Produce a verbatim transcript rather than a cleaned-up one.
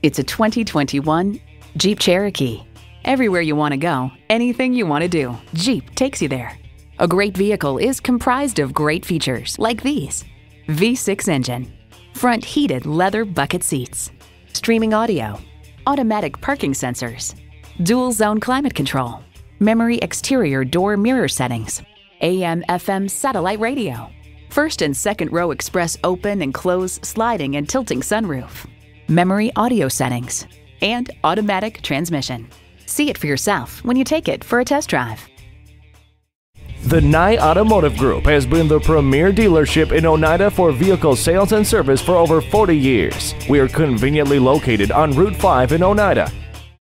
It's a twenty twenty-one Jeep Cherokee. Everywhere you want to go, anything you want to do, Jeep takes you there. A great vehicle is comprised of great features like these: V six engine, front heated leather bucket seats, streaming audio, automatic parking sensors, dual zone climate control, memory exterior door mirror settings, A M F M satellite radio, first and second row express open and close sliding and tilting sunroof, memory audio settings, and automatic transmission. See it for yourself when you take it for a test drive. The Nye Automotive Group has been the premier dealership in Oneida for vehicle sales and service for over forty years. We are conveniently located on Route five in Oneida.